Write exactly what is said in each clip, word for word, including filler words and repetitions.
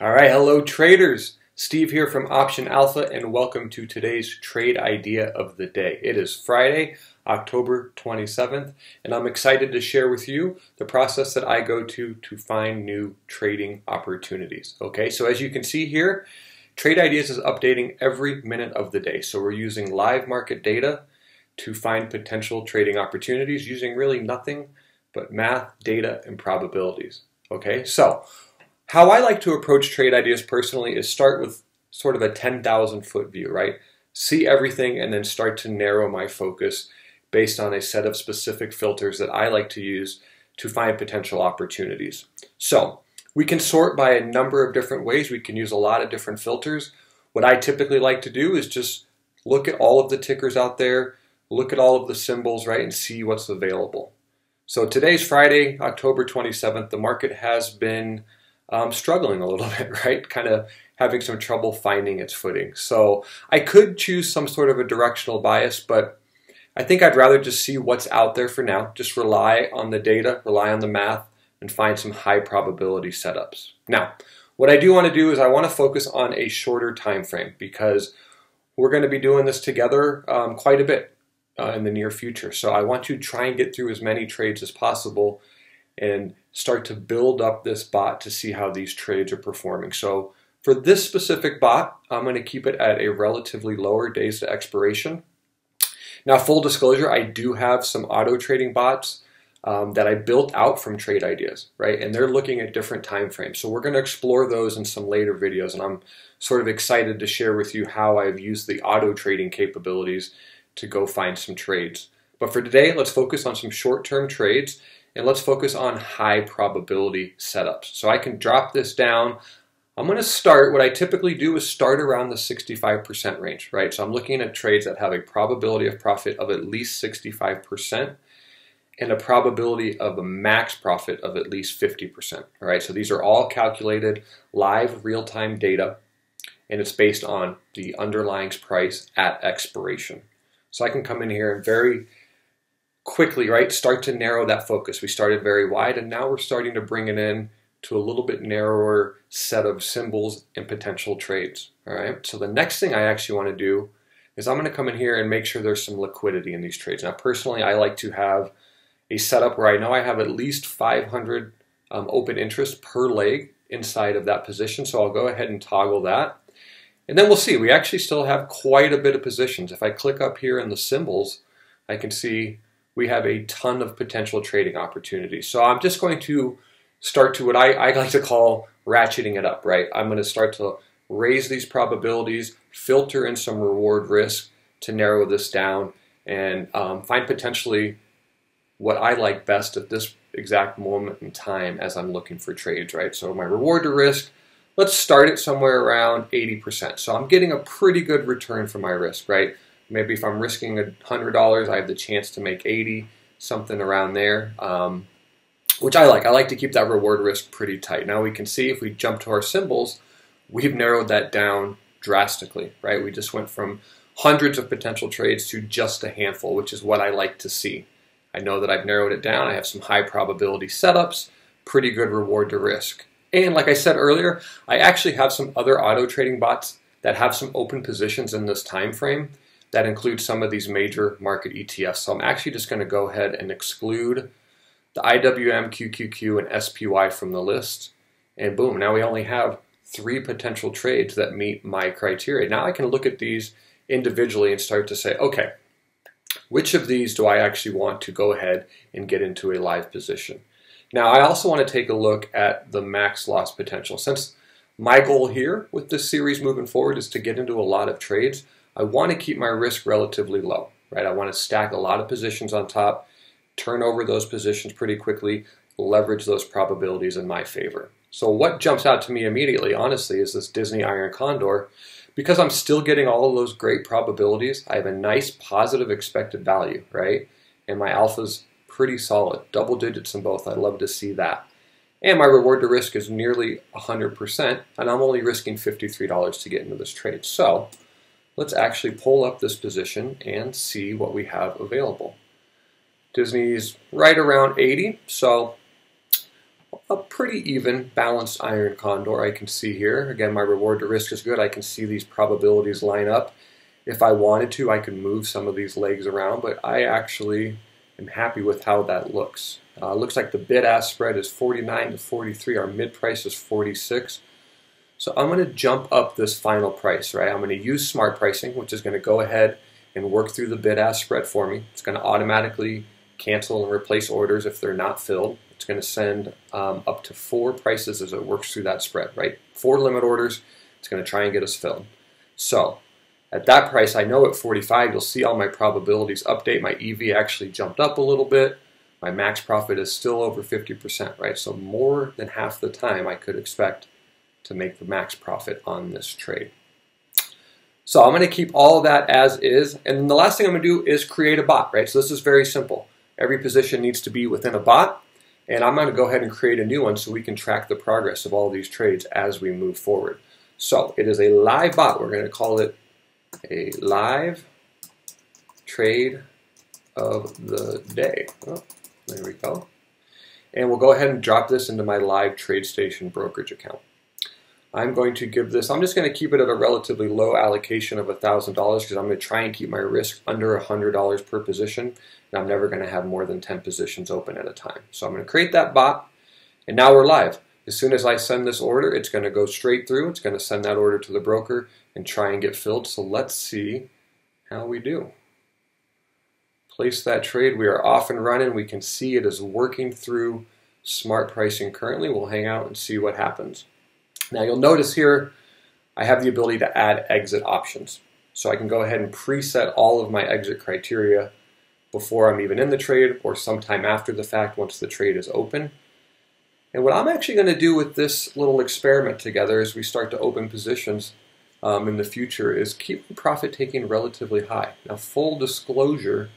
All right, hello traders. Steve here from Option Alpha, and welcome to today's trade idea of the day. It is Friday, October twenty-seventh, and I'm excited to share with you the process that I go to to find new trading opportunities. Okay, so as you can see here, Trade Ideas is updating every minute of the day. So we're using live market data to find potential trading opportunities using really nothing but math, data, and probabilities. Okay, so how I like to approach Trade Ideas personally is start with sort of a ten thousand foot view, right? See everything and then start to narrow my focus based on a set of specific filters that I like to use to find potential opportunities. So we can sort by a number of different ways. We can use a lot of different filters. What I typically like to do is just look at all of the tickers out there, look at all of the symbols, right, and see what's available. So today's Friday, October twenty-seventh. The market has been Um, struggling a little bit, right? Kind of having some trouble finding its footing. So I could choose some sort of a directional bias, but I think I'd rather just see what's out there for now. Just rely on the data, rely on the math, and find some high probability setups. Now, what I do want to do is I want to focus on a shorter time frame because we're going to be doing this together um, quite a bit uh, in the near future. So I want to try and get through as many trades as possible and start to build up this bot to see how these trades are performing. So for this specific bot, I'm going to keep it at a relatively lower days to expiration. Now, full disclosure, I do have some auto trading bots um, that I built out from Trade Ideas, right? And they're looking at different time frames. So we're going to explore those in some later videos, and I'm sort of excited to share with you how I've used the auto trading capabilities to go find some trades. But for today, let's focus on some short-term trades. And let's focus on high probability setups. So I can drop this down. I'm going to start, what I typically do is start around the sixty-five percent range, right? So I'm looking at trades that have a probability of profit of at least sixty-five percent and a probability of a max profit of at least fifty percent, all right? So these are all calculated live real-time data, and it's based on the underlying price at expiration. So I can come in here and very quickly, right, start to narrow that focus. We started very wide, and now we're starting to bring it in to a little bit narrower set of symbols and potential trades. All right, so the next thing I actually want to do is I'm going to come in here and make sure there's some liquidity in these trades. Now, personally, I like to have a setup where I know I have at least five hundred um, open interest per leg inside of that position, so I'll go ahead and toggle that. And then we'll see. We actually still have quite a bit of positions. If I click up here in the symbols, I can see we have a ton of potential trading opportunities. So I'm just going to start to what I, I like to call ratcheting it up, right? I'm going to start to raise these probabilities, filter in some reward risk to narrow this down, and um, find potentially what I like best at this exact moment in time as I'm looking for trades, right? So my reward to risk, let's start it somewhere around eighty percent. So I'm getting a pretty good return for my risk, right? Maybe if I'm risking one hundred dollars, I have the chance to make eighty, something around there, um, which I like. I like to keep that reward risk pretty tight. Now we can see if we jump to our symbols, we've narrowed that down drastically, right? We just went from hundreds of potential trades to just a handful, which is what I like to see. I know that I've narrowed it down. I have some high probability setups, pretty good reward to risk. And like I said earlier, I actually have some other auto trading bots that have some open positions in this time frame. That includes some of these major market E T Fs. So I'm actually just going to go ahead and exclude the I W M, Q Q Q, and S P Y from the list. And boom, now we only have three potential trades that meet my criteria. Now I can look at these individually and start to say, okay, which of these do I actually want to go ahead and get into a live position? Now I also want to take a look at the max loss potential. Since my goal here with this series moving forward is to get into a lot of trades, I want to keep my risk relatively low, right? I want to stack a lot of positions on top, turn over those positions pretty quickly, leverage those probabilities in my favor. So what jumps out to me immediately, honestly, is this Disney Iron Condor, because I'm still getting all of those great probabilities. I have a nice positive expected value, right? And my alpha's pretty solid, double digits in both. I love to see that. And my reward to risk is nearly one hundred percent, and I'm only risking fifty-three dollars to get into this trade. So let's actually pull up this position and see what we have available. Disney's right around eighty, so a pretty even, balanced iron condor I can see here. Again, my reward to risk is good. I can see these probabilities line up. If I wanted to, I could move some of these legs around, but I actually am happy with how that looks. Uh, looks like the bid-ask spread is forty-nine to forty-three. Our mid-price is forty-six. So I'm going to jump up this final price, right? I'm going to use smart pricing, which is going to go ahead and work through the bid-ask spread for me. It's going to automatically cancel and replace orders if they're not filled. It's going to send um, up to four prices as it works through that spread, right? Four limit orders. It's going to try and get us filled. So at that price, I know at forty-five, you'll see all my probabilities update. My E V actually jumped up a little bit. My max profit is still over fifty percent, right? So more than half the time I could expect to make the max profit on this trade. So I'm going to keep all of that as is. And then the last thing I'm going to do is create a bot, right? So this is very simple. Every position needs to be within a bot. And I'm going to go ahead and create a new one so we can track the progress of all these trades as we move forward. So it is a live bot. We're going to call it a live trade of the day. Oh, there we go. And we'll go ahead and drop this into my live TradeStation brokerage account. I'm going to give this, I'm just going to keep it at a relatively low allocation of one thousand dollars because I'm going to try and keep my risk under one hundred dollars per position, and I'm never going to have more than ten positions open at a time. So I'm going to create that bot, and now we're live. As soon as I send this order, it's going to go straight through. It's going to send that order to the broker and try and get filled. So let's see how we do. Place that trade. We are off and running. We can see it is working through smart pricing currently. We'll hang out and see what happens. Now you'll notice here I have the ability to add exit options. So I can go ahead and preset all of my exit criteria before I'm even in the trade or sometime after the fact once the trade is open. And what I'm actually going to do with this little experiment together as we start to open positions um, in the future is keep profit taking relatively high. Now full disclosure,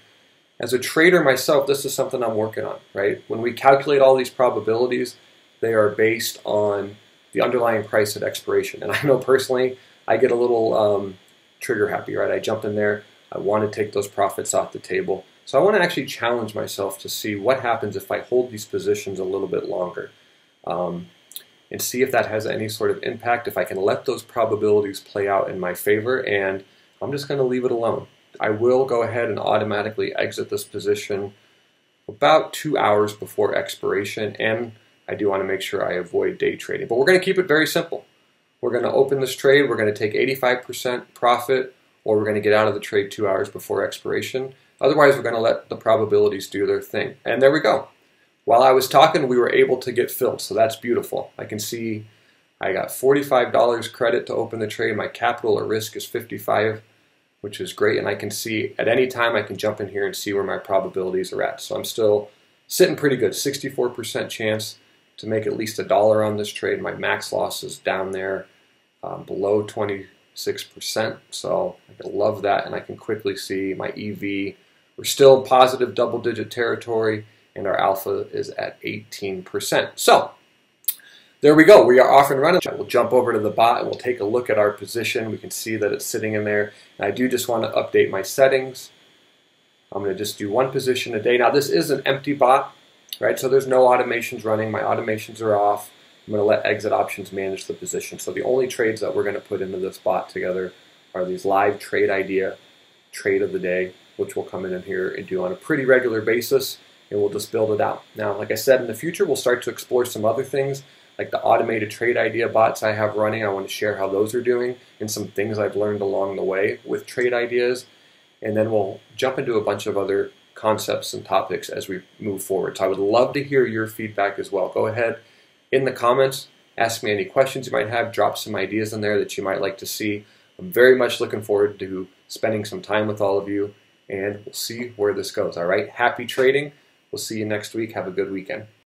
as a trader myself, this is something I'm working on, right? When we calculate all these probabilities, they are based on the underlying price at expiration. And I know personally, I get a little um, trigger happy, right? I jump in there, I want to take those profits off the table. So I want to actually challenge myself to see what happens if I hold these positions a little bit longer um, and see if that has any sort of impact, if I can let those probabilities play out in my favor, and I'm just going to leave it alone. I will go ahead and automatically exit this position about two hours before expiration, and I do want to make sure I avoid day trading, but we're going to keep it very simple. We're going to open this trade, we're going to take eighty-five percent profit, or we're going to get out of the trade two hours before expiration. Otherwise, we're going to let the probabilities do their thing. And there we go. While I was talking, we were able to get filled, so that's beautiful. I can see I got forty-five dollars credit to open the trade. My capital at risk is fifty-five, which is great, and I can see at any time I can jump in here and see where my probabilities are at. So I'm still sitting pretty good, sixty-four percent chance to make at least a dollar on this trade. My max loss is down there um, below twenty-six percent, so I love that, and I can quickly see my E V. We're still positive double-digit territory, and our alpha is at eighteen percent. So there we go. We are off and running. We'll jump over to the bot, and we'll take a look at our position. We can see that it's sitting in there, and I do just want to update my settings. I'm going to just do one position a day. Now, this is an empty bot, right? So there's no automations running. My automations are off. I'm going to let exit options manage the position. So the only trades that we're going to put into this bot together are these live trade idea, trade of the day, which we'll come in and here and do on a pretty regular basis, and we'll just build it out. Now, like I said, in the future, we'll start to explore some other things, like the automated trade idea bots I have running. I want to share how those are doing and some things I've learned along the way with trade ideas, and then we'll jump into a bunch of other concepts and topics as we move forward. So I would love to hear your feedback as well. Go ahead in the comments, ask me any questions you might have, drop some ideas in there that you might like to see. I'm very much looking forward to spending some time with all of you, and we'll see where this goes. All right, happy trading. We'll see you next week. Have a good weekend.